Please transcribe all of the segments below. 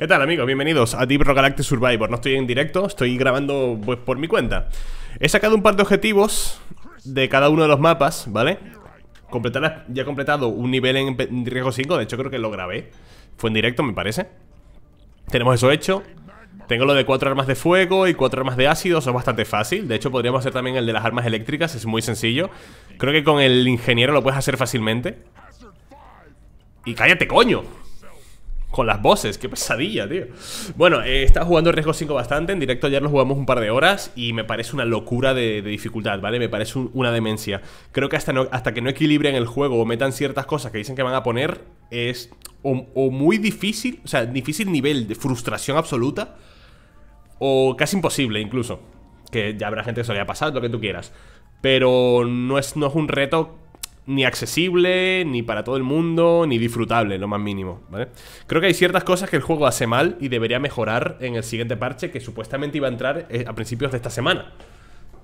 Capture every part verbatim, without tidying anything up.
¿Qué tal, amigos? Bienvenidos a Deep Rock Galactic Survivor. No estoy en directo, estoy grabando pues por mi cuenta. He sacado un par de objetivos de cada uno de los mapas, ¿vale? Completar, ya he completado un nivel en riesgo cinco, de hecho creo que lo grabé. Fue en directo, me parece. Tenemos eso hecho. Tengo lo de cuatro armas de fuego y cuatro armas de ácido, eso es bastante fácil. De hecho podríamos hacer también el de las armas eléctricas, es muy sencillo. Creo que con el ingeniero lo puedes hacer fácilmente. Y cállate, coño. Con las voces, qué pesadilla, tío. Bueno, eh, estaba jugando Riesgo cinco bastante. En directo ayer lo jugamos un par de horas y me parece una locura de, de dificultad, ¿vale? Me parece un, una demencia. Creo que hasta, no, hasta que no equilibren el juego o metan ciertas cosas que dicen que van a poner, es o, o muy difícil, o sea, difícil nivel de frustración absoluta, o casi imposible incluso. Que ya habrá gente que se le haya pasado, lo que tú quieras. Pero no es, no es un reto ni accesible, ni para todo el mundo, ni disfrutable, lo más mínimo, ¿vale? Creo que hay ciertas cosas que el juego hace mal y debería mejorar en el siguiente parche, que supuestamente iba a entrar a principios de esta semana,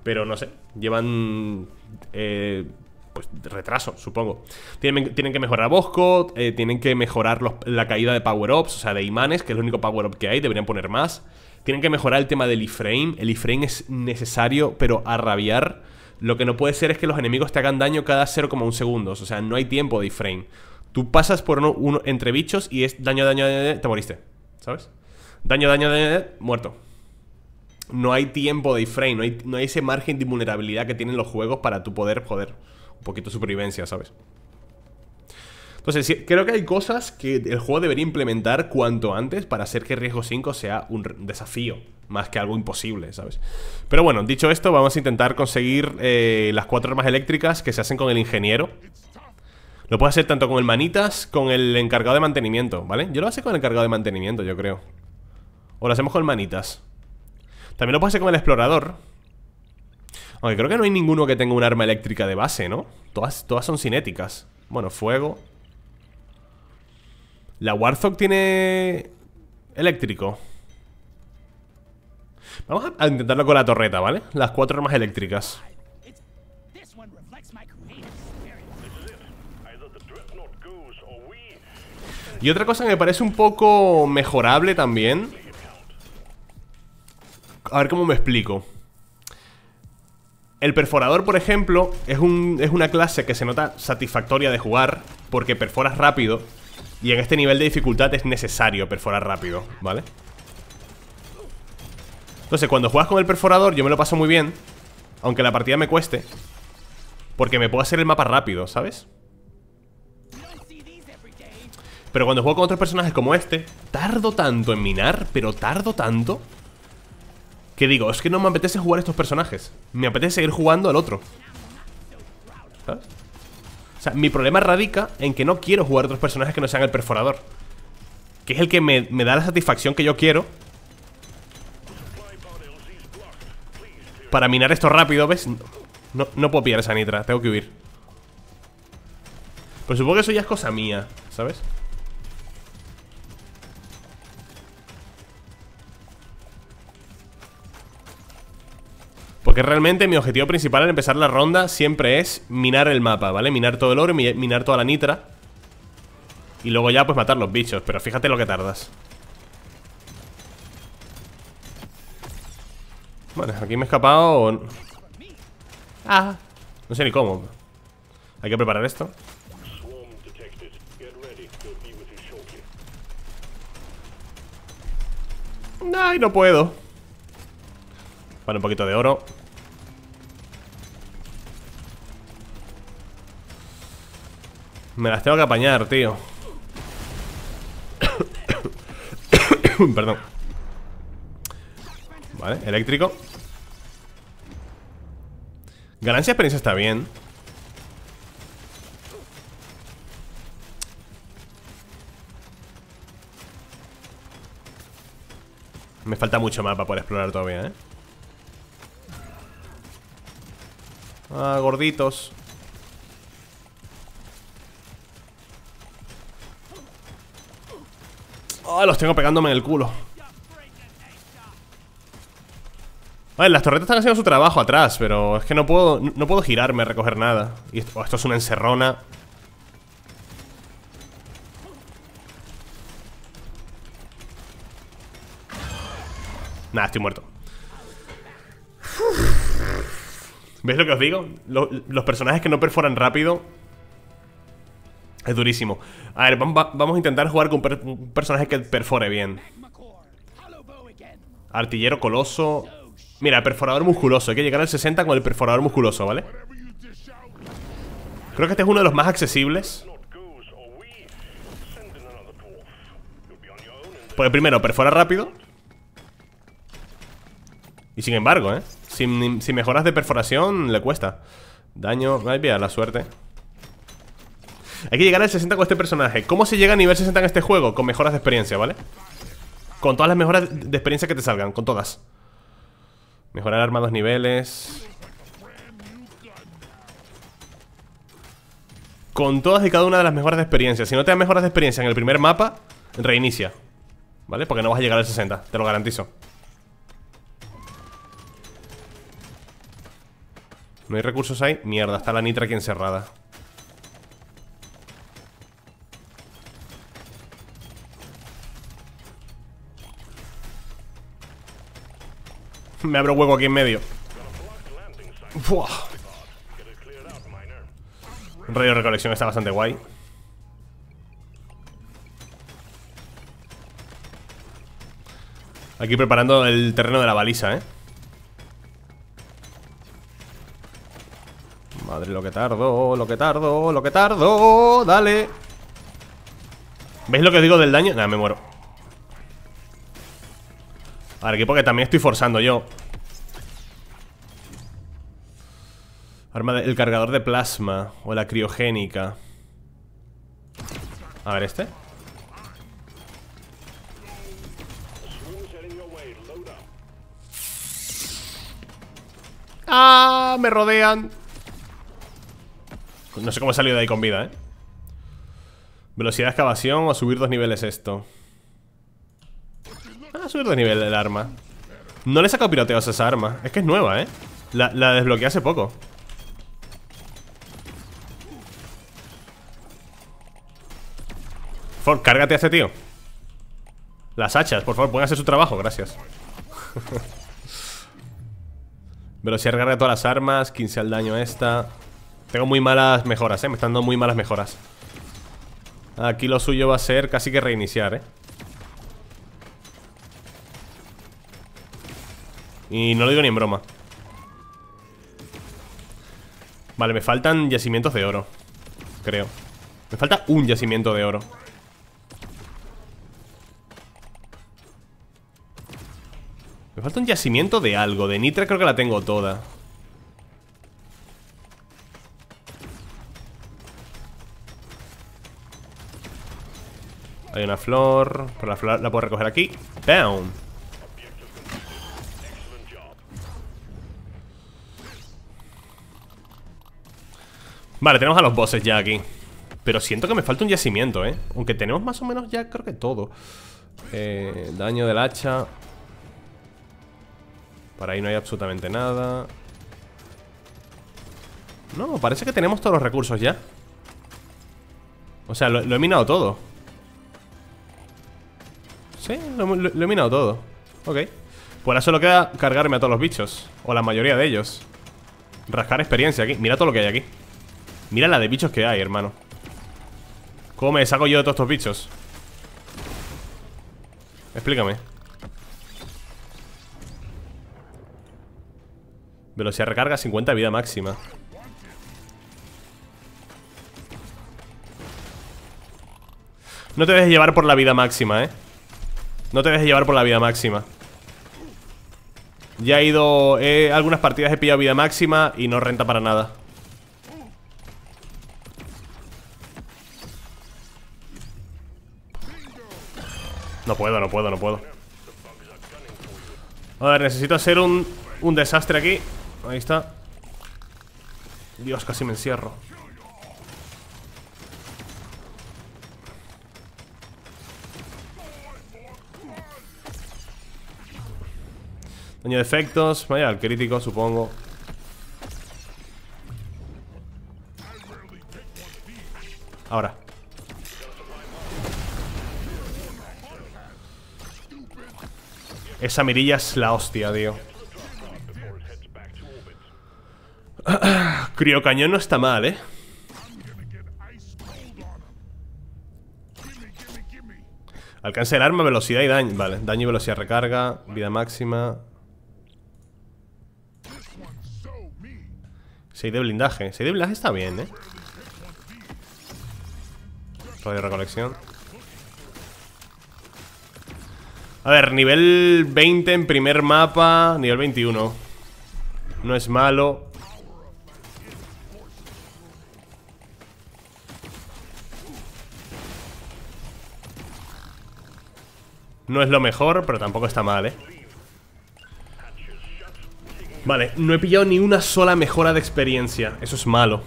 pero no sé, llevan eh, pues retraso, supongo. Tienen, tienen que mejorar a Bosco, eh, tienen que mejorar los, la caída de power-ups, o sea, de imanes, que es el único power-up que hay, deberían poner más. Tienen que mejorar el tema del iframe. El iframe es necesario, pero a rabiar. Lo que no puede ser es que los enemigos te hagan daño cada cero coma uno segundos. O sea, no hay tiempo de iframe. Tú pasas por uno, uno entre bichos y es daño, daño, daño, daño, te moriste, ¿sabes? Daño, daño, daño, daño, muerto. No hay tiempo de iframe, no hay, no hay ese margen de vulnerabilidad que tienen los juegos para tu poder, joder, un poquito de supervivencia, ¿sabes? Entonces, creo que hay cosas que el juego debería implementar cuanto antes para hacer que Riesgo cinco sea un desafío más que algo imposible, ¿sabes? Pero bueno, dicho esto, vamos a intentar conseguir eh, las cuatro armas eléctricas que se hacen con el ingeniero. Lo puedes hacer tanto con el manitas, con el encargado de mantenimiento, ¿vale? Yo lo hago con el encargado de mantenimiento, yo creo. O lo hacemos con el manitas. También lo puedes hacer con el explorador. Aunque creo que no hay ninguno que tenga un arma eléctrica de base, ¿no? Todas, todas son cinéticas. Bueno, fuego. La Warthog tiene eléctrico. Vamos a intentarlo con la torreta, ¿vale? Las cuatro armas eléctricas. Y otra cosa que me parece un poco mejorable también. A ver cómo me explico. El perforador, por ejemplo, es, un, es una clase que se nota satisfactoria de jugar porque perforas rápido. Y en este nivel de dificultad es necesario perforar rápido, ¿vale? Entonces, cuando juegas con el perforador, yo me lo paso muy bien, aunque la partida me cueste, porque me puedo hacer el mapa rápido, ¿sabes? Pero cuando juego con otros personajes como este, tardo tanto en minar, pero tardo tanto, que digo, es que no me apetece jugar a estos personajes. Me apetece seguir jugando al otro, ¿sabes? O sea, mi problema radica en que no quiero jugar a otros personajes que no sean el perforador, que es el que me, me da la satisfacción que yo quiero para minar esto rápido, ¿ves? No, no puedo pillar esa nitra, tengo que huir. Pero supongo que eso ya es cosa mía, ¿sabes? Porque realmente mi objetivo principal al empezar la ronda siempre es minar el mapa, ¿vale? Minar todo el oro, minar toda la nitra y luego ya pues matar los bichos, pero fíjate lo que tardas. Bueno, aquí me he escapado. Ah, no sé ni cómo. Hay que preparar esto. Ay, no puedo. Vale, un poquito de oro. Me las tengo que apañar, tío. Perdón. Vale, eléctrico. Ganancia de experiencia está bien. Me falta mucho mapa por explorar todavía, ¿eh? Ah, gorditos. Ah, oh, los tengo pegándome en el culo. A ver, las torretas están haciendo su trabajo atrás, pero es que no puedo, no puedo girarme a recoger nada. Y esto, oh, esto es una encerrona. Nada, estoy muerto. ¿Veis lo que os digo? Los, los personajes que no perforan rápido es durísimo. A ver, vamos, vamos a intentar jugar con per, un personaje que perfore bien. Artillero coloso. Mira, perforador musculoso. Hay que llegar al sesenta con el perforador musculoso, ¿vale? Creo que este es uno de los más accesibles. Porque primero, perfora rápido. Y sin embargo, ¿eh? Sin, sin mejoras de perforación, le cuesta. Daño, vaya, la suerte. Hay que llegar al sesenta con este personaje. ¿Cómo se llega a nivel sesenta en este juego? Con mejoras de experiencia, ¿vale? Con todas las mejoras de experiencia que te salgan, con todas. Mejorar arma dos niveles. Con todas y cada una de las mejoras de experiencia. Si no te dan mejoras de experiencia en el primer mapa, reinicia, ¿vale? Porque no vas a llegar al sesenta, te lo garantizo. No hay recursos ahí. Mierda, está la nitra aquí encerrada. Me abro hueco aquí en medio. Buah. Radio recolección está bastante guay. Aquí preparando el terreno de la baliza, eh. Madre, lo que tardo, lo que tardo, lo que tardo. Dale. ¿Veis lo que os digo del daño? Nada, me muero. A ver, aquí porque también estoy forzando yo. Arma del cargador de plasma. O la criogénica. A ver, este. ¡Ah! Me rodean. No sé cómo he salido de ahí con vida, ¿eh? Velocidad de excavación o subir dos niveles esto. Ah, subir de nivel el arma. No le he sacado piroteos a esa arma. Es que es nueva, ¿eh? La, la desbloqueé hace poco. Por favor, cárgate a este tío. Las hachas, por favor, pueden hacer su trabajo, gracias. Velocidad de carga de todas las armas, quince al daño esta. Tengo muy malas mejoras, ¿eh? Me están dando muy malas mejoras. Aquí lo suyo va a ser casi que reiniciar, ¿eh? Y no lo digo ni en broma. Vale, me faltan yacimientos de oro. Creo. Me falta un yacimiento de oro. Me falta un yacimiento de algo. De nitra creo que la tengo toda. Hay una flor. Pero la flor la puedo recoger aquí. ¡Bam! Vale, tenemos a los bosses ya aquí. Pero siento que me falta un yacimiento, eh. Aunque tenemos más o menos ya creo que todo. eh, Daño del hacha. Para ahí no hay absolutamente nada. No, parece que tenemos todos los recursos ya. O sea, lo, lo he minado todo. Sí, lo, lo, lo he minado todo. Ok. Pues ahora solo queda cargarme a todos los bichos. O la mayoría de ellos. Rascar experiencia aquí. Mira todo lo que hay aquí. Mira la de bichos que hay, hermano. ¿Cómo me saco yo de todos estos bichos? Explícame. Velocidad de recarga, cincuenta vida máxima. No te dejes llevar por la vida máxima, eh. No te dejes llevar por la vida máxima. Ya he ido... Eh, algunas partidas he pillado vida máxima y no renta para nada. No puedo, no puedo, no puedo. A ver, necesito hacer un, un desastre aquí. Ahí está. Dios, casi me encierro. Daño de efectos. Vaya, el crítico, supongo. Ahora. Esa mirilla es la hostia, tío. Criocañón no está mal, eh. Alcance del arma, velocidad y daño. Vale, daño y velocidad, recarga, vida máxima. seis de blindaje. seis de blindaje está bien, eh. Radio recolección. A ver, nivel veinte en primer mapa. Nivel veintiuno. No es malo. No es lo mejor, pero tampoco está mal, eh. Vale, no he pillado ni una sola mejora de experiencia. Eso es malo.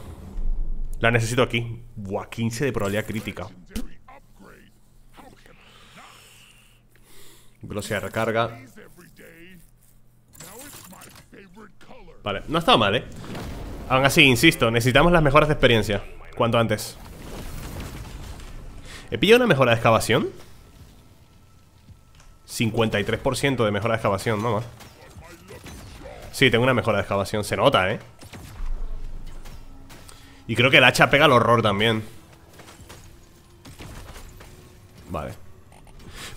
La necesito aquí. Buah, quince de probabilidad crítica. Velocidad de recarga. Vale, no ha estado mal, eh. Aún así, insisto, necesitamos las mejoras de experiencia. Cuanto antes. ¿He pillado una mejora de excavación? cincuenta y tres por ciento de mejora de excavación, no más. Sí, tengo una mejora de excavación. Se nota, eh. Y creo que el hacha pega al horror también. Vale.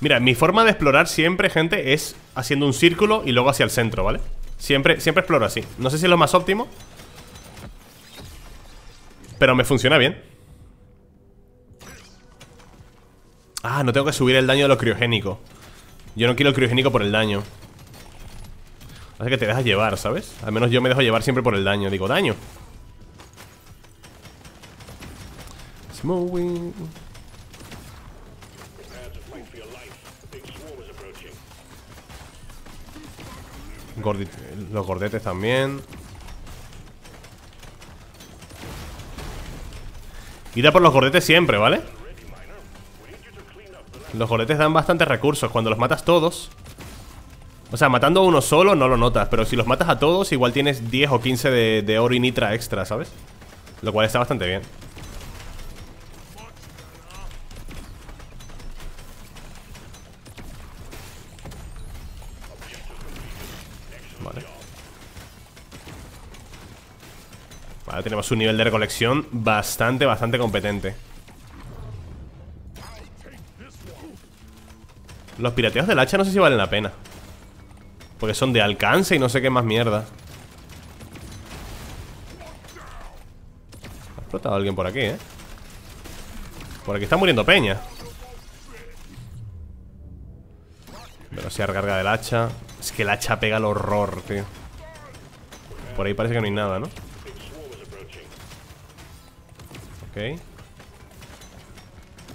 Mira, mi forma de explorar siempre, gente, es haciendo un círculo y luego hacia el centro, ¿vale? Siempre, siempre exploro así. No sé si es lo más óptimo, pero me funciona bien. Ah, no tengo que subir el daño de lo criogénico. Yo no quiero el criogénico por el daño. Así que te dejas llevar, ¿sabes? Al menos yo me dejo llevar siempre por el daño. Digo, daño. Smowing. Gordete, los gordetes también. Ida por los gordetes siempre, ¿vale? Los gordetes dan bastantes recursos. Cuando los matas todos, o sea, matando a uno solo no lo notas, pero si los matas a todos igual tienes diez o quince de, de oro y nitra extra, ¿sabes? Lo cual está bastante bien. Vale, tenemos un nivel de recolección bastante, bastante competente. Los pirateos del hacha no sé si valen la pena, porque son de alcance y no sé qué más mierda. Ha explotado alguien por aquí, eh. Por aquí está muriendo peña. Velocidad de recarga del hacha. Es que el hacha pega el horror, tío. Por ahí parece que no hay nada, ¿no? Ok.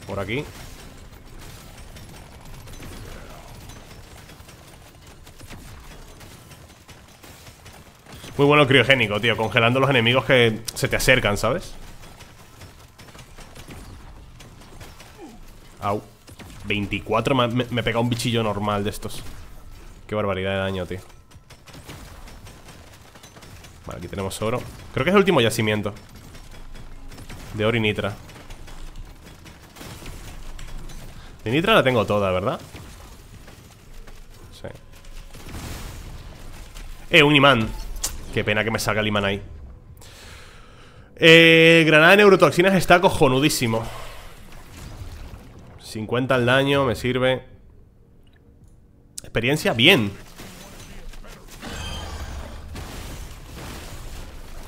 Por aquí. Muy bueno el criogénico, tío. Congelando los enemigos que se te acercan, ¿sabes? Au. veinticuatro. Me, me pega un bichillo normal de estos. Qué barbaridad de daño, tío. Vale, aquí tenemos oro. Creo que es el último yacimiento de oro y nitra. De nitra la tengo toda, ¿verdad? Sí. Eh, un imán. Qué pena que me salga el imán ahí. Eh, granada de neurotoxinas está cojonudísimo. cincuenta al daño, me sirve. Experiencia, bien.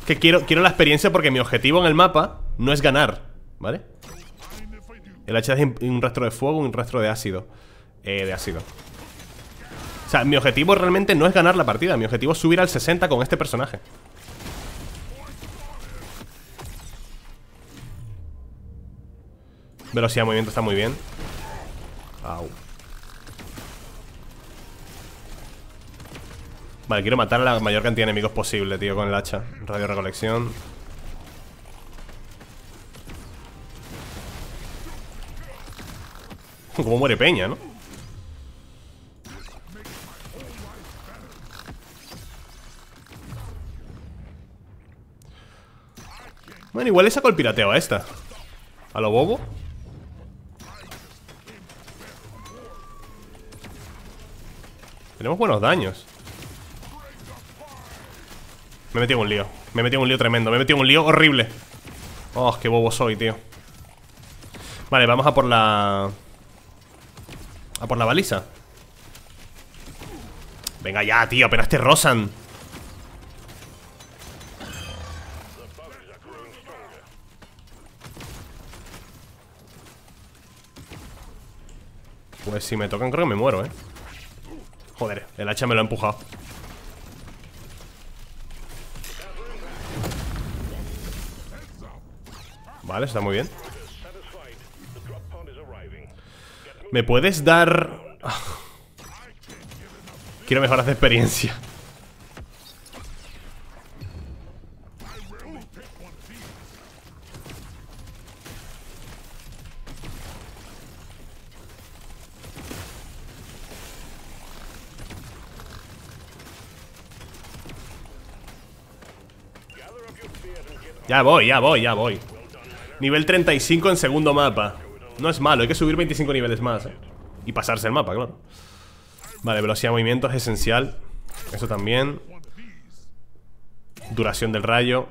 Que quiero, quiero la experiencia porque mi objetivo en el mapa no es ganar, ¿vale? El hacha es un rastro de fuego, un rastro de ácido. Eh, de ácido. O sea, mi objetivo realmente no es ganar la partida. Mi objetivo es subir al sesenta con este personaje. Velocidad de movimiento está muy bien. Au. Vale, quiero matar a la mayor cantidad de enemigos posible, tío, con el hacha. Radio recolección. Como muere peña, ¿no? Bueno, igual le saco el pirateo a esta. A lo bobo. Tenemos buenos daños. Me he metido en un lío. Me he metido en un lío tremendo. Me he metido en un lío horrible. Oh, qué bobo soy, tío. Vale, vamos a por la... A por la baliza. Venga ya, tío, apenas te rozan. Pues si me tocan creo que me muero, eh. Joder, el hacha me lo ha empujado. Vale, está muy bien. ¿Me puedes dar...? Quiero mejoras de experiencia. Ya voy, ya voy, ya voy. Nivel treinta y cinco en segundo mapa. No es malo, hay que subir veinticinco niveles más, ¿eh? Y pasarse el mapa, claro. Vale, velocidad de movimiento es esencial. Eso también. Duración del rayo.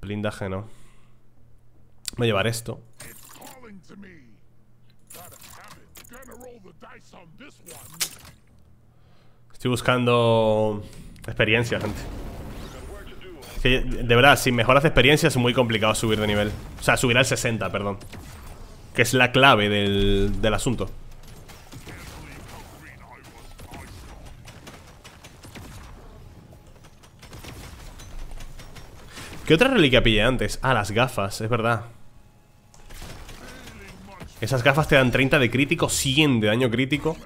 Blindaje no. Voy a llevar esto. Estoy buscando experiencia, gente. Es que, de verdad, sin mejoras de experiencia es muy complicado subir de nivel. O sea, subir al sesenta, perdón. Que es la clave del, del asunto. ¿Qué otra reliquia pillé antes? Ah, las gafas, es verdad. Esas gafas te dan treinta de crítico, cien de daño crítico,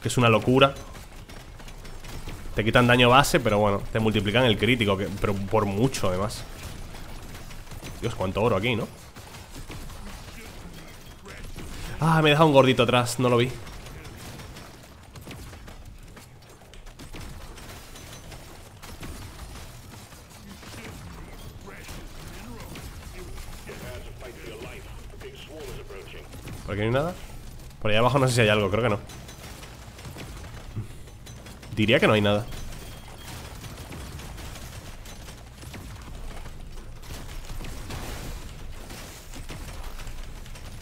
que es una locura. Te quitan daño base, pero bueno, te multiplican el crítico, que, pero por mucho además. Dios, cuánto oro aquí, ¿no? Ah, me he dejado un gordito atrás, no lo vi. ¿Por aquí no hay nada? Por allá abajo no sé si hay algo, creo que no. Diría que no hay nada.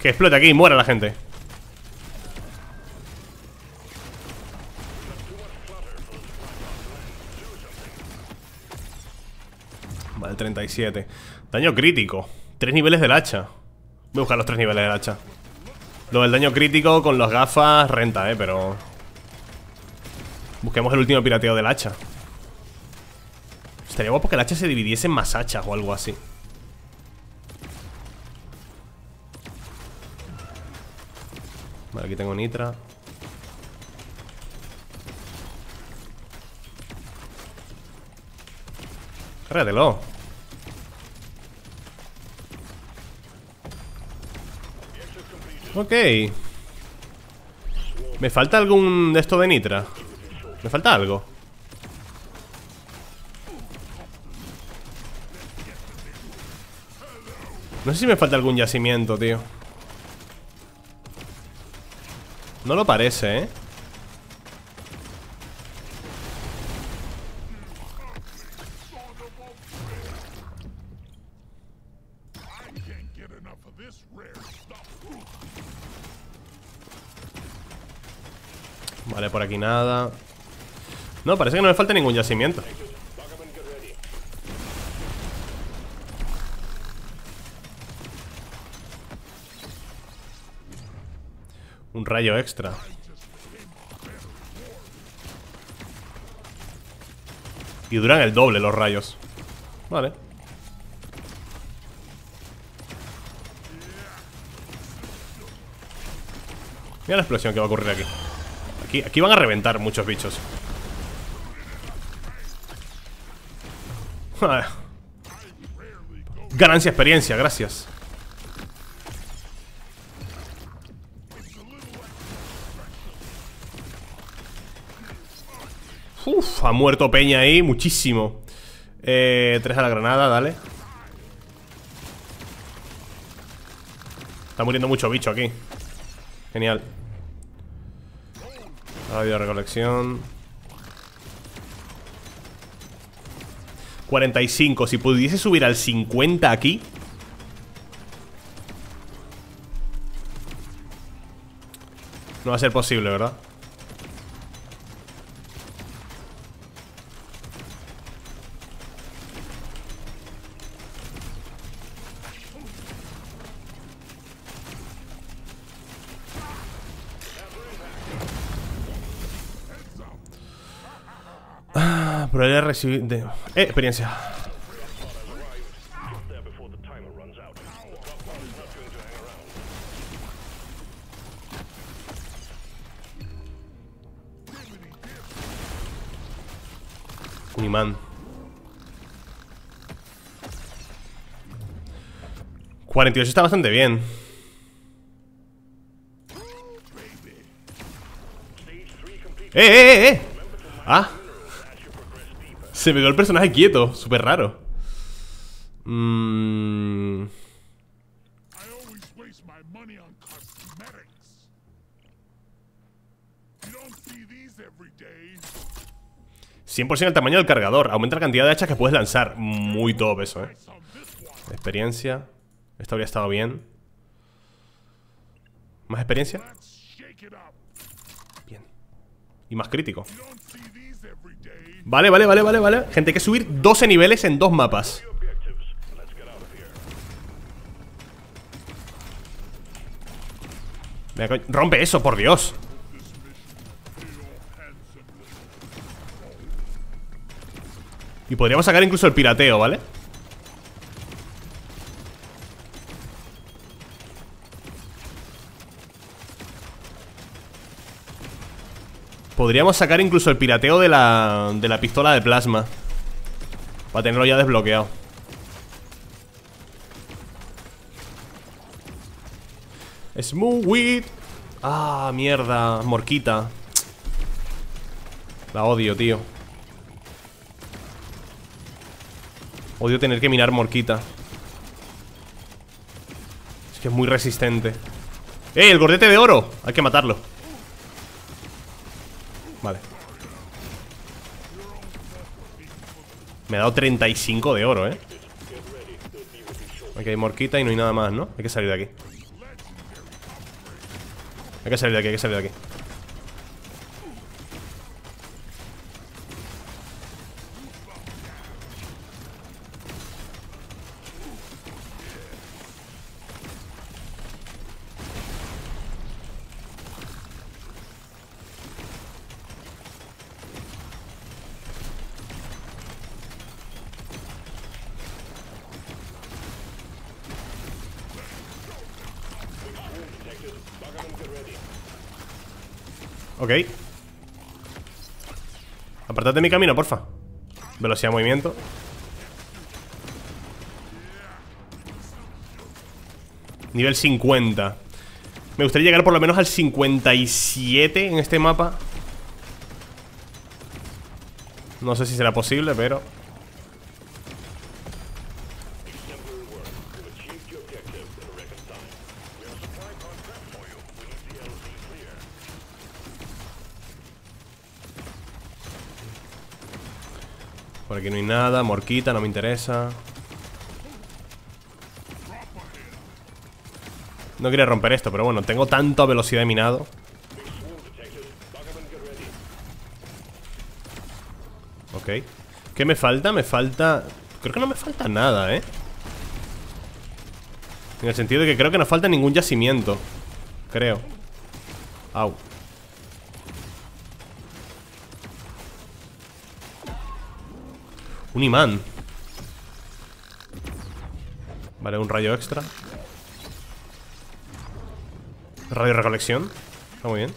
Que explote aquí y muera la gente. Vale, treinta y siete. Daño crítico. Tres niveles del hacha. Voy a buscar los tres niveles del hacha. Lo del daño crítico con las gafas renta, eh, pero... Busquemos el último pirateo del hacha. Estaría guapo que el hacha se dividiese en más hachas o algo así. Vale, aquí tengo nitra. Cárgatelo. Ok. ¿Me falta algún de esto de nitra? ¿Me falta algo? No sé si me falta algún yacimiento, tío. No lo parece, ¿eh? Vale, por aquí nada. No, parece que no me falta ningún yacimiento. Un rayo extra. Y duran el doble los rayos. Vale. Mira la explosión que va a ocurrir aquí. Aquí, aquí van a reventar muchos bichos. Ganancia experiencia, gracias. Uf, ha muerto peña ahí, muchísimo. eh, Tres a la granada, dale. Está muriendo mucho bicho aquí. Genial. Ha habido recolección. cuarenta y cinco. Si pudiese subir al cincuenta aquí. No va a ser posible, ¿verdad? Ah, pero he recibido... De... Eh, experiencia. Un imán. cuarenta y ocho está bastante bien. ¡Eh, eh, eh! eh! ¡Ah! Se me quedó el personaje quieto. Súper raro. Mmm... cien por ciento el tamaño del cargador. Aumenta la cantidad de hachas que puedes lanzar. Muy top eso, eh. Experiencia. Esto habría estado bien. ¿Más experiencia? Bien. Y más crítico. Vale, vale, vale, vale, vale. Gente, hay que subir doce niveles en dos mapas. Venga, rompe eso, por Dios. Y podríamos sacar incluso el pirateo, ¿vale? Podríamos sacar incluso el pirateo de la, de la pistola de plasma, para tenerlo ya desbloqueado. Smooth weed. Ah, mierda, morquita. La odio, tío. Odio tener que mirar morquita. Es que es muy resistente. ¡Eh, el gordete de oro! Hay que matarlo. Vale. Me ha dado treinta y cinco de oro, eh. Aquí hay morquita y no hay nada más, ¿no? Hay que salir de aquí. Hay que salir de aquí, hay que salir de aquí. Ok. Apartad de mi camino, porfa. Velocidad de movimiento. Nivel cincuenta. Me gustaría llegar por lo menos al cincuenta y siete en este mapa. No sé si será posible, pero... Por aquí no hay nada, morquita, no me interesa. No quería romper esto, pero bueno, tengo tanta velocidad de minado. Ok. ¿Qué me falta? Me falta... Creo que no me falta nada, ¿eh? En el sentido de que creo que no falta ningún yacimiento. Creo. Au. Un imán. Vale, un rayo extra. Radio recolección. Está muy bien.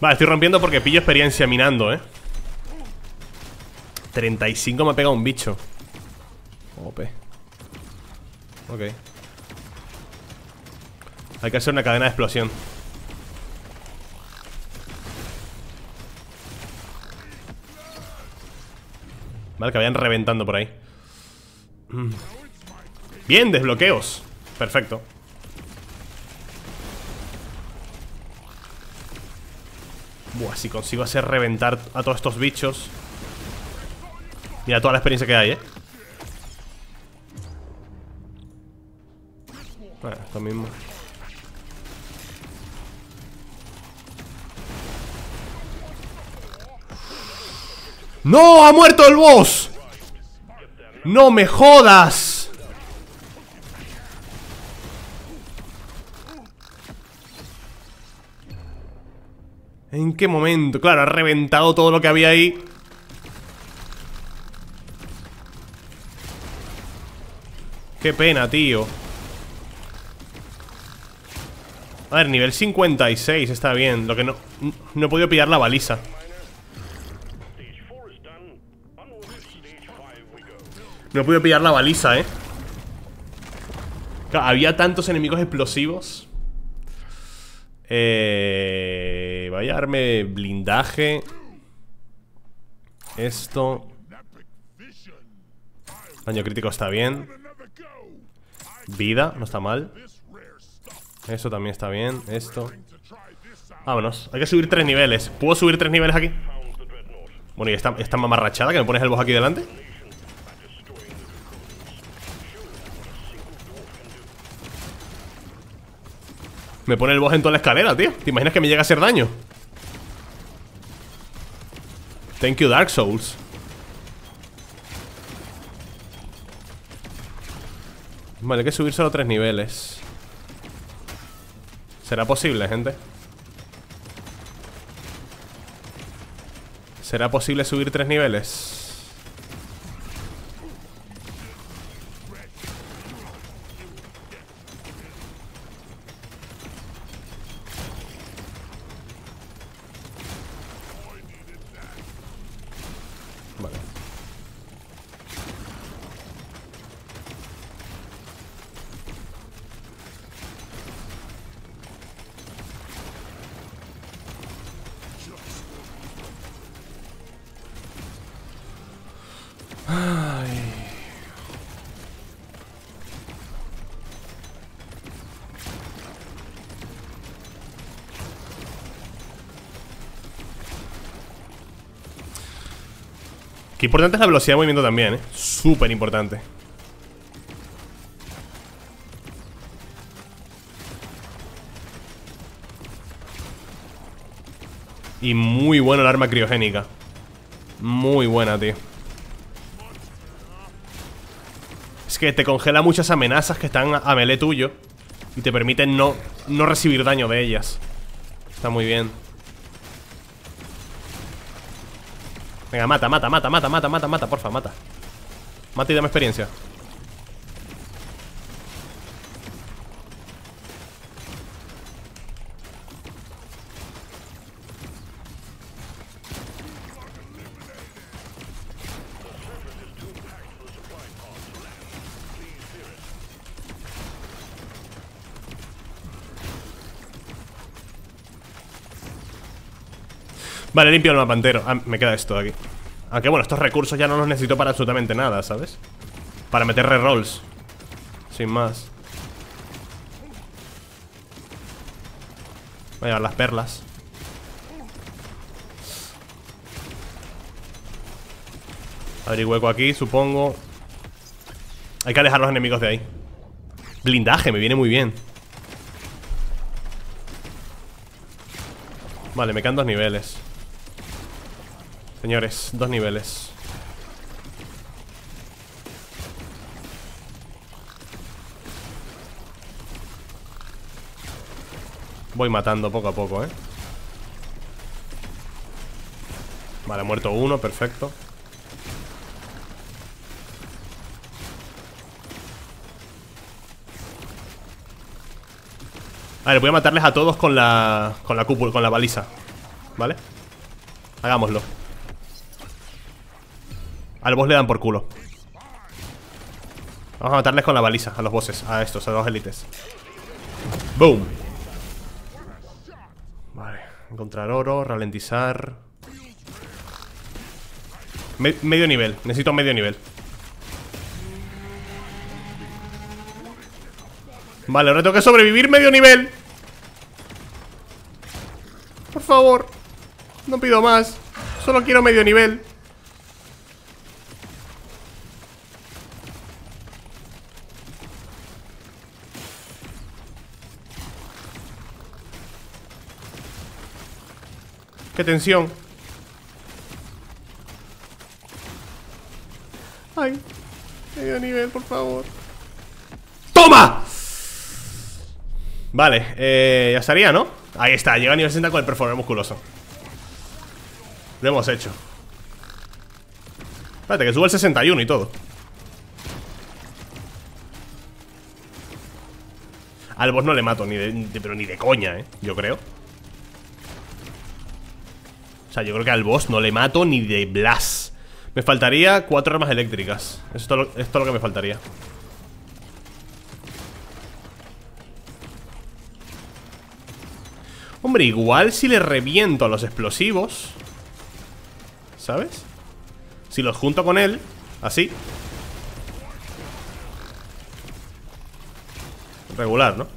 Vale, estoy rompiendo porque pillo experiencia minando, eh. treinta y cinco me ha pegado un bicho. Ope. Ok. Hay que hacer una cadena de explosión. Vale, que vayan reventando por ahí. Bien, desbloqueos. Perfecto. Buah, si consigo hacer reventar a todos estos bichos. Mira toda la experiencia que hay, eh. Bueno, esto mismo. ¡No! ¡Ha muerto el boss! ¡No me jodas! ¿En qué momento? Claro, ha reventado todo lo que había ahí. Qué pena, tío. A ver, nivel cincuenta y seis, está bien. Lo que no... No he podido pillar la baliza. No he podido pillar la baliza, eh. Claro, había tantos enemigos explosivos. Eh... Voy a darme blindaje. Esto. Daño crítico está bien. Vida, no está mal. Eso también está bien, esto. Vámonos, hay que subir tres niveles. ¿Puedo subir tres niveles aquí? Bueno, y esta, esta mamarrachada que me pones el boss aquí delante. Me pone el boss en toda la escalera, tío. ¿Te imaginas que me llega a hacer daño? Thank you, Dark Souls. Vale, hay que subir solo tres niveles. ¿Será posible, gente? ¿Será posible subir tres niveles? Vale. Ay. Qué importante es la velocidad de movimiento también, ¿eh? Súper importante. Y muy buena el arma criogénica. Muy buena, tío. Es que te congela muchas amenazas que están a melee tuyo y te permiten no, no recibir daño de ellas. Está muy bien. Venga, mata, mata, mata, mata, mata, mata, mata, porfa, mata. Mata y dame experiencia. Vale, limpio el mapa entero. Ah, me queda esto de aquí. Aunque bueno, estos recursos ya no los necesito para absolutamente nada, ¿sabes? Para meter rerolls. Sin más. Voy a llevar las perlas. Abrir hueco aquí, supongo. Hay que alejar los enemigos de ahí. Blindaje, me viene muy bien. Vale, me quedan dos niveles. Señores, dos niveles. Voy matando poco a poco, ¿eh? Vale, ha muerto uno, perfecto. A ver, voy a matarles a todos con la... Con la cúpula, con la baliza. ¿Vale? Hagámoslo. Al boss le dan por culo. Vamos a matarles con la baliza, a los bosses, a estos, a los élites. ¡Boom! Vale, encontrar oro, ralentizar. Me medio nivel, necesito medio nivel. Vale, ahora tengo que sobrevivir medio nivel. Por favor, no pido más. Solo quiero medio nivel. Qué tensión. Ay, medio nivel, por favor. ¡Toma! Vale, eh, ya estaría, ¿no? Ahí está, llega a nivel sesenta con el perforador musculoso. Lo hemos hecho. Espérate, que sube el sesenta y uno y todo. Al boss no le mato, ni de, de, pero ni de coña, ¿eh? Yo creo. O sea, yo creo que al boss no le mato ni de blas. Me faltaría cuatro armas eléctricas. Eso es todo lo, es todo lo que me faltaría. Hombre, igual si le reviento a los explosivos, ¿sabes? Si los junto con él, así. Regular, ¿no?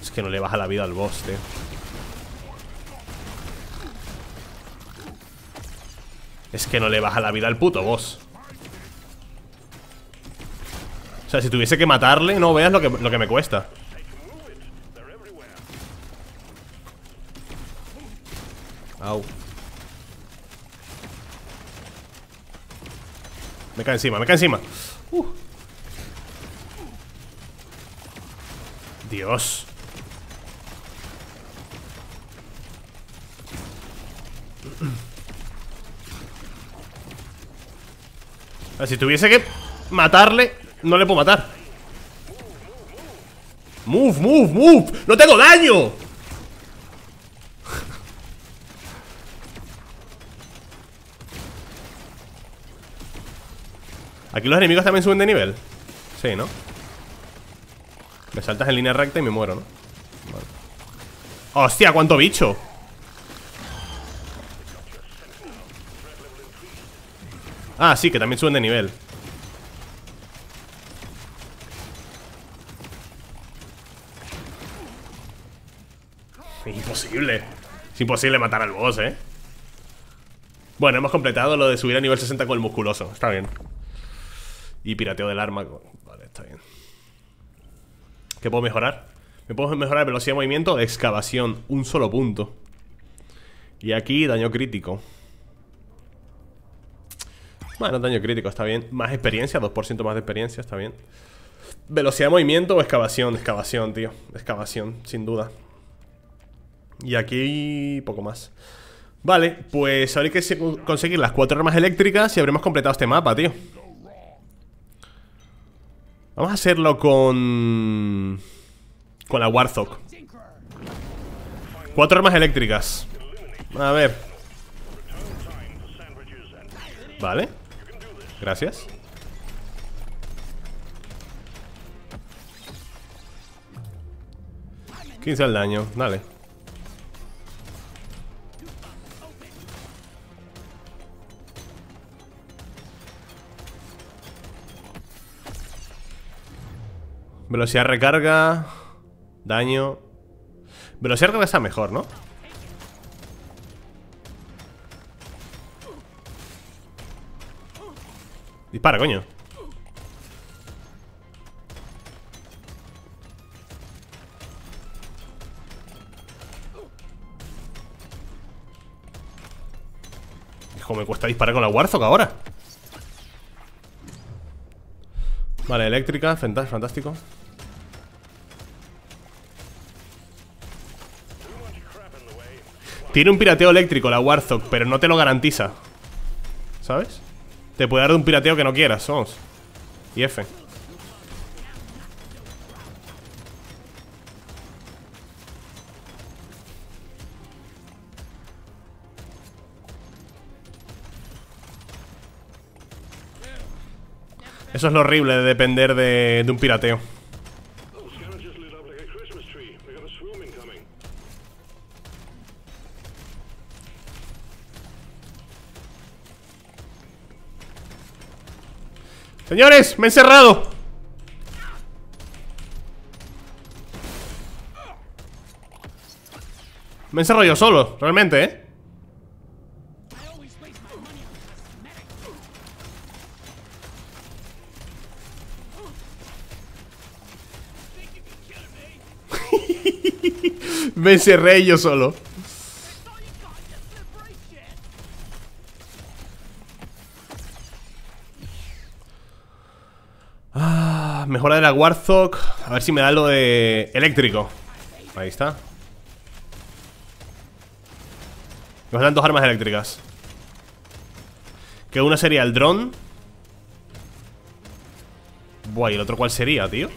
Es que no le baja la vida al boss, tío. Es que no le baja la vida al puto boss. O sea, si tuviese que matarle, no veas lo que, lo que me cuesta. Au. Me cae encima, me cae encima. Uh. Dios. O sea, si tuviese que matarle... No le puedo matar. Move, move, move. No tengo daño. Aquí los enemigos también suben de nivel. Sí, ¿no? Me saltas en línea recta y me muero, ¿no? Vale. Hostia, cuánto bicho. Ah, sí, que también suben de nivel. Imposible. Es imposible matar al boss, ¿eh? Bueno, hemos completado lo de subir a nivel sesenta con el musculoso. Está bien. Y pirateo del arma. Vale, está bien. ¿Qué puedo mejorar? Me puedo mejorar velocidad de movimiento, excavación, un solo punto. Y aquí daño crítico. Bueno, daño crítico, está bien. Más experiencia, dos por ciento más de experiencia, está bien. Velocidad de movimiento o excavación. Excavación, tío, excavación, sin duda. Y aquí poco más. Vale, pues habría que conseguir las cuatro armas eléctricas y habremos completado este mapa, tío. Vamos a hacerlo con... Con la Warthog. Cuatro armas eléctricas. A ver. Vale. Gracias. quince al daño, dale. Velocidad de recarga. Daño. Velocidad de recarga está mejor, ¿no? Dispara, coño. Hijo, me cuesta disparar con la Warthog ahora. Vale, eléctrica, fantástico. Tiene un pirateo eléctrico la Warthog, pero no te lo garantiza, ¿sabes? Te puede dar un pirateo que no quieras, vamos. Y F. Eso es lo horrible de depender de, de un pirateo. Señores, me he encerrado. Me he encerrado yo solo, realmente, ¿eh? Me encerré yo solo. Ah, mejora de la Warthog. A ver si me da lo de eléctrico. Ahí está. Nos dan dos armas eléctricas. Que una sería el dron. Buah, ¿y el otro cuál sería, tío?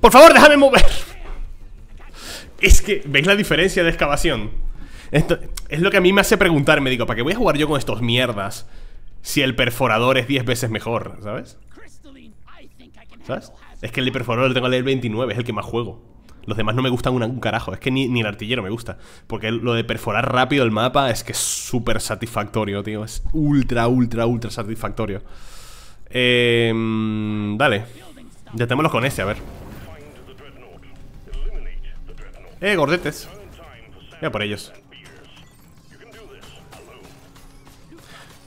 Por favor, déjame mover. Es que, ¿veis la diferencia de excavación? Esto es lo que a mí me hace preguntarme. Digo, ¿para qué voy a jugar yo con estos mierdas si el perforador es diez veces mejor? ¿Sabes? ¿Sabes? Es que el perforador lo tengo en el veintinueve, es el que más juego. Los demás no me gustan un, un carajo. Es que ni, ni el artillero me gusta. Porque lo de perforar rápido el mapa es que es súper satisfactorio, tío. Es ultra, ultra, ultra satisfactorio. Eh, dale. Detémoslo con este, a ver. Eh, gordetes. Voy a por ellos.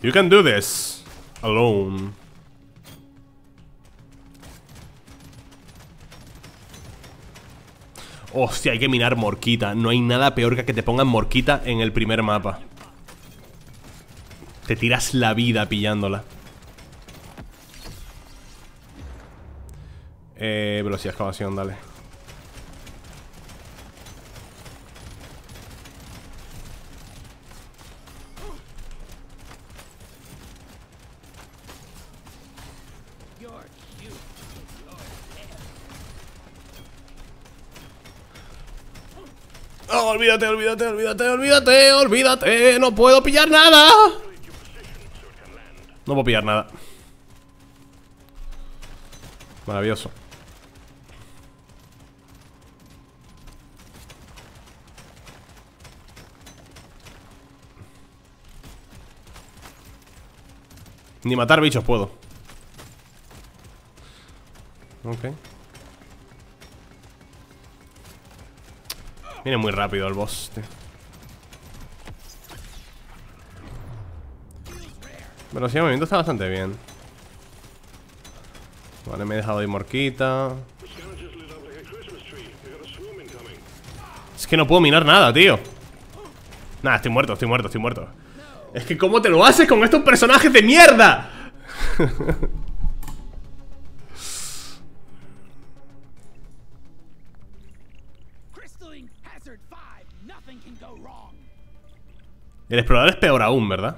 You can do this alone. Hostia, hay que minar morquita. No hay nada peor que que te pongan morquita en el primer mapa. Te tiras la vida pillándola. Eh, velocidad de excavación, dale. Oh, olvídate, olvídate, olvídate, olvídate, olvídate. No puedo pillar nada. No puedo pillar nada. Maravilloso. Ni matar bichos puedo. Ok. Viene muy rápido el boss, tío. Velocidad de movimiento está bastante bien. Vale, me he dejado de morquita. Es que no puedo minar nada, tío. Nada, estoy muerto, estoy muerto, estoy muerto. Es que ¿cómo te lo haces con estos personajes de mierda? El explorador es peor aún, ¿verdad?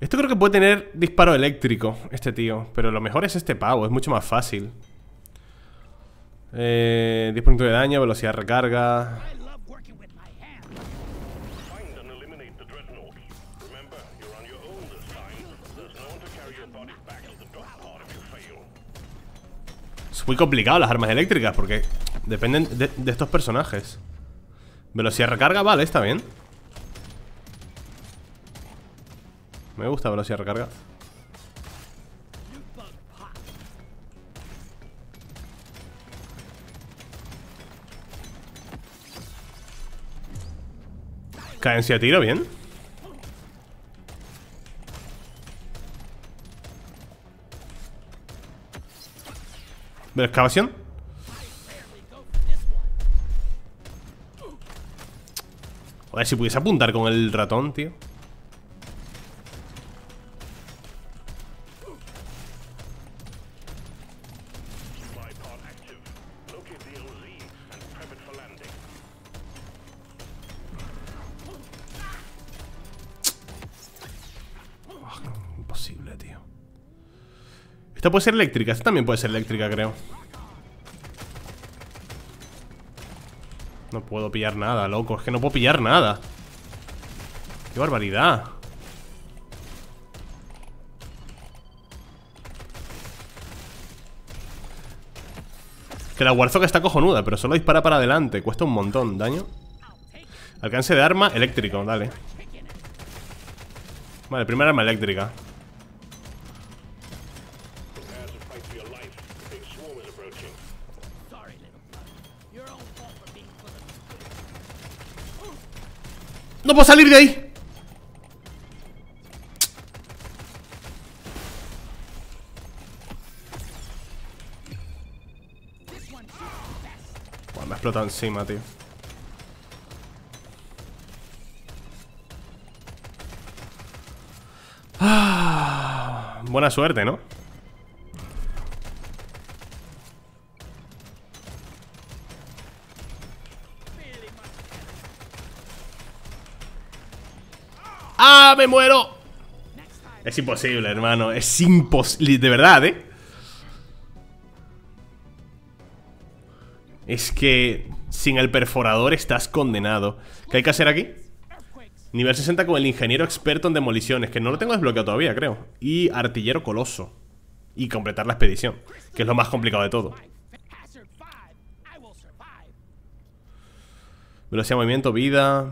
Esto creo que puede tener disparo eléctrico, este tío. Pero lo mejor es este pavo, es mucho más fácil. eh, diez puntos de daño, velocidad de recarga. Es muy complicado las armas eléctricas porque dependen de, de estos personajes. Velocidad de recarga, vale, está bien. Me gusta velocidad de recarga. Cadencia de tiro, bien. ¿De excavación? A ver si pudiese apuntar con el ratón, tío. Oh, imposible, tío. Esta puede ser eléctrica, esta también puede ser eléctrica, creo. No puedo pillar nada, loco. Es que no puedo pillar nada. ¡Qué barbaridad! Que la Warthog está cojonuda, pero solo dispara para adelante. Cuesta un montón, daño. Alcance de arma eléctrico, dale. Vale, primera arma eléctrica. ¡No puedo salir de ahí! Buah, me ha explotado encima, tío. Ah, buena suerte, ¿no? ¡Ah, me muero! Es imposible, hermano. Es imposible. De verdad, ¿eh? Es que sin el perforador estás condenado. ¿Qué hay que hacer aquí? Nivel sesenta con el ingeniero experto en demoliciones, que no lo tengo desbloqueado todavía, creo. Y artillero coloso. Y completar la expedición, que es lo más complicado de todo. Velocidad, movimiento, vida.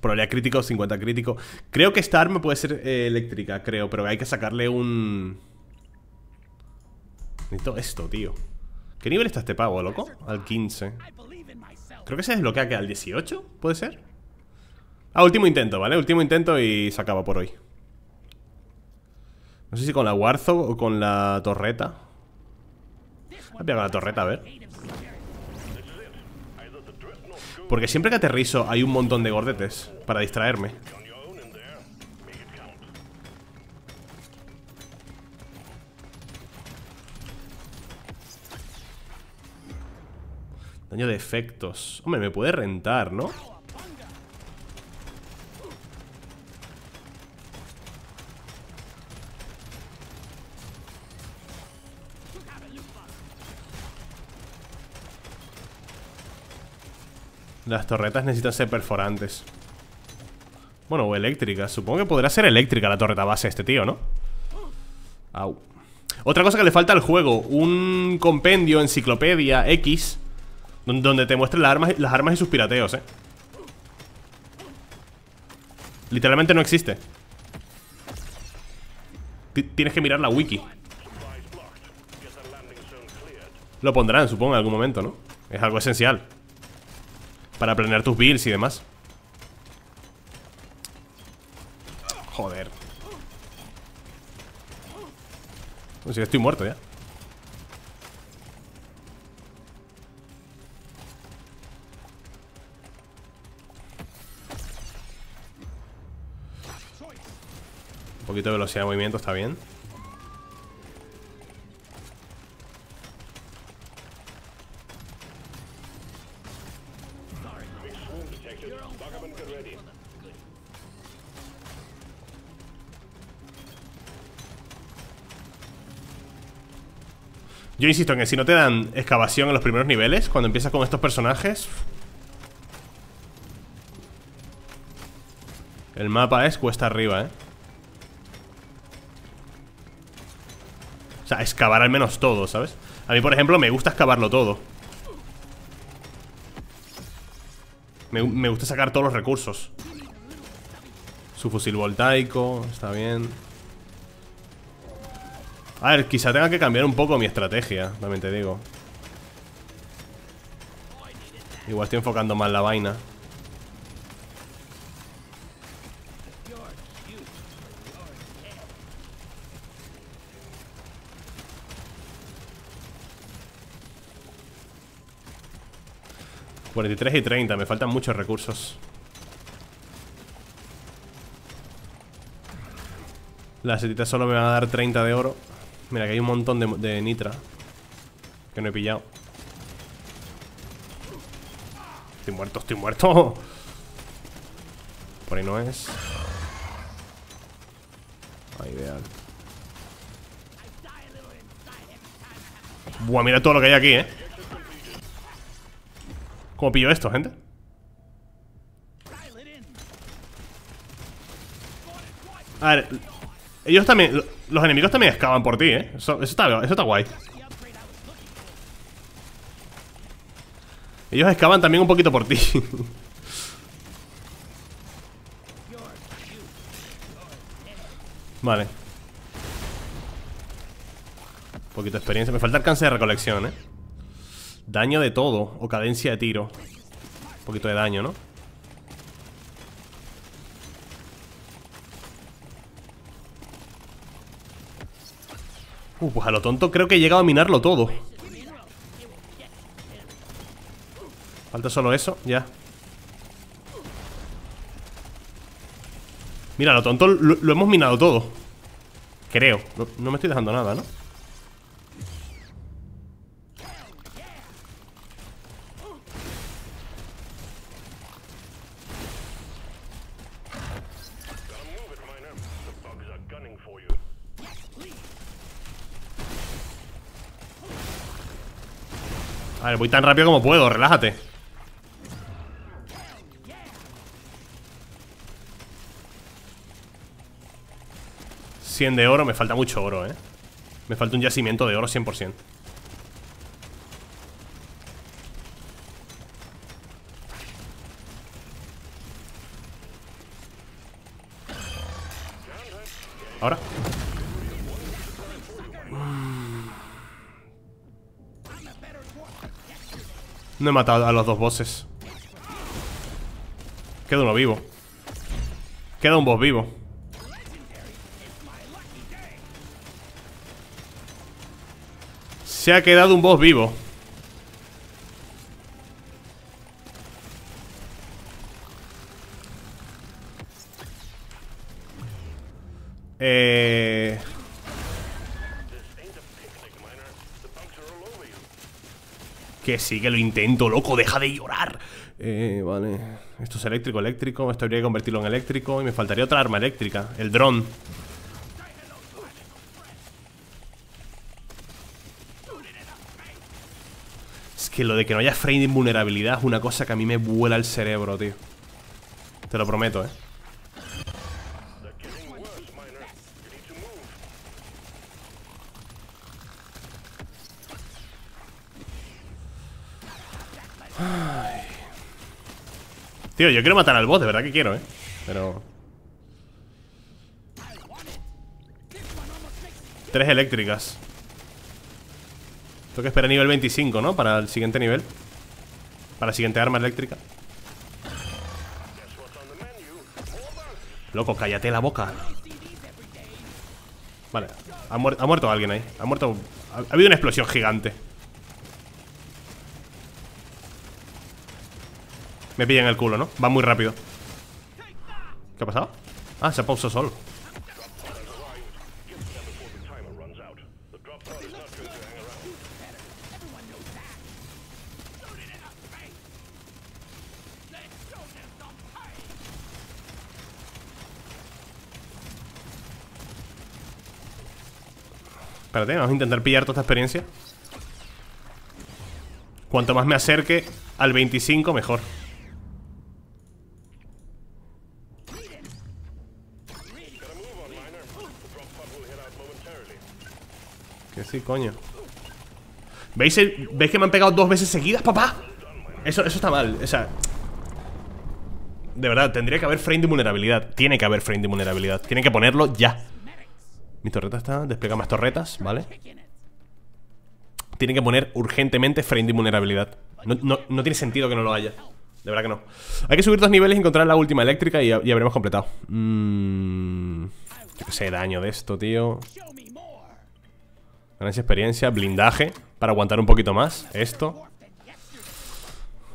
Probabilidad crítico, cincuenta crítico. Creo que esta arma puede ser eh, eléctrica, creo. Pero hay que sacarle un... Necesito esto, tío. ¿Qué nivel está este pavo, loco? Al quince. Creo que se desbloquea que al dieciocho, ¿puede ser? Ah, último intento, ¿vale? Último intento y se acaba por hoy. No sé si con la Warthog o con la torreta. Voy a pegar con la torreta, a ver. Porque siempre que aterrizo hay un montón de gordetes para distraerme. Daño de efectos. Hombre, me puede rentar, ¿no? Las torretas necesitan ser perforantes. Bueno, o eléctricas. Supongo que podrá ser eléctrica la torreta base este tío, ¿no? Au. Otra cosa que le falta al juego: un compendio, enciclopedia X, donde te muestren las armas, las armas y sus pirateos, ¿eh? Literalmente no existe. T- Tienes que mirar la wiki. Lo pondrán, supongo, en algún momento, ¿no? Es algo esencial para planear tus builds y demás. Joder. Pues sí, estoy muerto ya. Un poquito de velocidad de movimiento, está bien. Yo insisto en que si no te dan excavación en los primeros niveles, cuando empiezas con estos personajes... El mapa es cuesta arriba, ¿eh? O sea, excavar al menos todo, ¿sabes? A mí, por ejemplo, me gusta excavarlo todo. Me, me gusta sacar todos los recursos. Su fusil voltaico, está bien. A ver, quizá tenga que cambiar un poco mi estrategia, también te digo. Igual estoy enfocando mal la vaina. cuarenta y tres y treinta, me faltan muchos recursos. Las setitas solo me van a dar treinta de oro. Mira, que hay un montón de, de nitra que no he pillado. Estoy muerto, estoy muerto. Por ahí no es. Ah, ideal. Buah, mira todo lo que hay aquí, eh. ¿Cómo pillo esto, gente? A ver, ellos también... Los enemigos también excavan por ti, ¿eh? Eso, eso, está, eso está guay. Ellos excavan también un poquito por ti. Vale. Un poquito de experiencia. Me falta alcance de recolección, ¿eh? Daño de todo. O cadencia de tiro. Un poquito de daño, ¿no? Uh, pues a lo tonto creo que he llegado a minarlo todo. Falta solo eso, ya. Mira, a lo tonto lo, lo hemos minado todo. Creo. No, no me estoy dejando nada, ¿no? A ver, voy tan rápido como puedo, relájate. cien de oro, me falta mucho oro, eh. Me falta un yacimiento de oro cien por ciento. Ahora. No he matado a los dos bosses. Queda uno vivo. Queda un boss vivo. Se ha quedado un boss vivo. Eh... Que sí, que lo intento, loco, deja de llorar. Eh, vale. Esto es eléctrico, eléctrico. Esto habría que convertirlo en eléctrico. Y me faltaría otra arma eléctrica, el dron. Es que lo de que no haya frame de invulnerabilidad es una cosa que a mí me vuela el cerebro, tío. Te lo prometo, eh. Tío, yo quiero matar al boss, de verdad que quiero, eh. Pero... Tres eléctricas. Tengo que esperar nivel veinticinco, ¿no? Para el siguiente nivel. Para la siguiente arma eléctrica. Loco, cállate la boca. Vale, ha, muer ha muerto alguien ahí. Ha muerto... Ha, ha habido una explosión gigante. Me pillan el culo, ¿no? Va muy rápido. ¿Qué ha pasado? Ah, se pausó solo. Espérate, vamos a intentar pillar toda esta experiencia. Cuanto más me acerque al veinticinco, mejor. Sí, coño. ¿Veis, el, ¿Veis que me han pegado dos veces seguidas, papá? Eso, eso está mal, o sea. De verdad, tendría que haber frame de vulnerabilidad. Tiene que haber frame de vulnerabilidad. Tienen que ponerlo ya. Mi torreta está, despliega más torretas, ¿vale? Tienen que poner urgentemente frame de vulnerabilidad. No, no, no tiene sentido que no lo haya. De verdad que no. Hay que subir dos niveles y encontrar la última eléctrica y ya, ya habremos completado. Mmm. Yo qué sé, daño de esto, tío. Ganancia experiencia, blindaje, para aguantar un poquito más esto.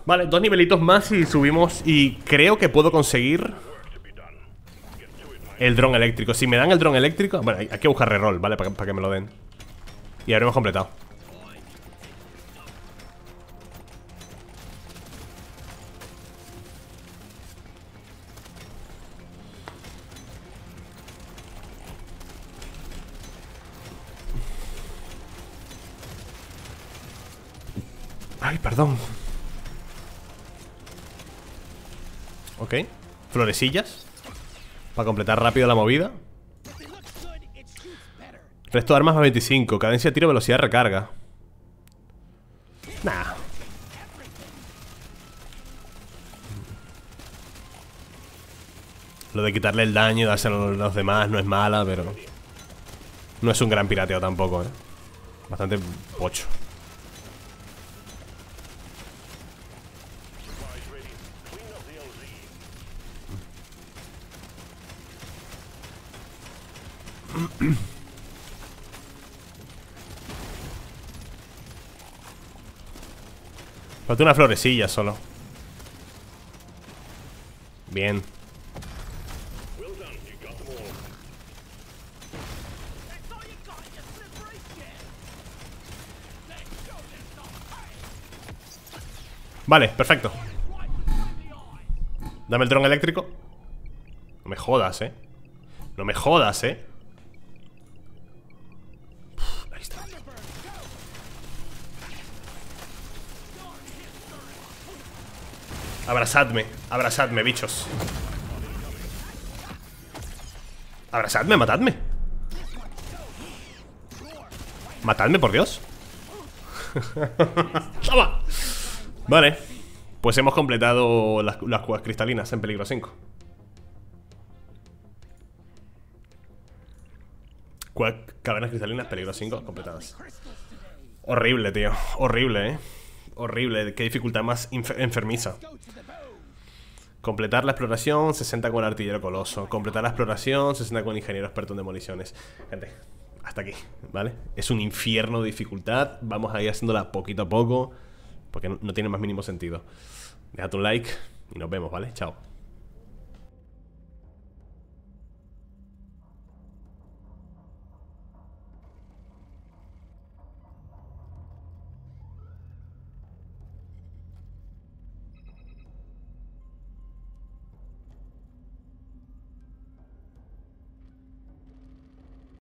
Vale, dos nivelitos más y subimos. Y creo que puedo conseguir el dron eléctrico. Si me dan el dron eléctrico, bueno, hay que buscar reroll, ¿vale? Para que, para que me lo den. Y habremos completado. Ay, perdón. Ok. Florecillas. Para completar rápido la movida. Resto de armas más veinticinco. Cadencia, tiro, velocidad, recarga. Nah. Lo de quitarle el daño y dárselo a los demás no es mala, pero no es un gran pirateo tampoco, ¿eh? Bastante pocho. Falta una florecilla solo. Bien. Vale, perfecto. Dame el dron eléctrico. No me jodas, eh. No me jodas, eh. Uf, ahí está. Abrazadme, abrazadme, bichos. Abrazadme, matadme. Matadme, por Dios. Toma. Vale, pues hemos completado las, las cuevas cristalinas en peligro cinco. Cuevas, cavernas cristalinas, peligro cinco, completadas. Horrible, tío, horrible, eh. Horrible, qué dificultad más enfermiza. Completar la exploración, sesenta con el artillero coloso. Completar la exploración, sesenta con el ingeniero experto en demoliciones. Gente, hasta aquí, ¿vale? Es un infierno de dificultad, vamos a ir haciéndola poquito a poco, porque no tiene más mínimo sentido. Déjate un like y nos vemos, ¿vale? Chao.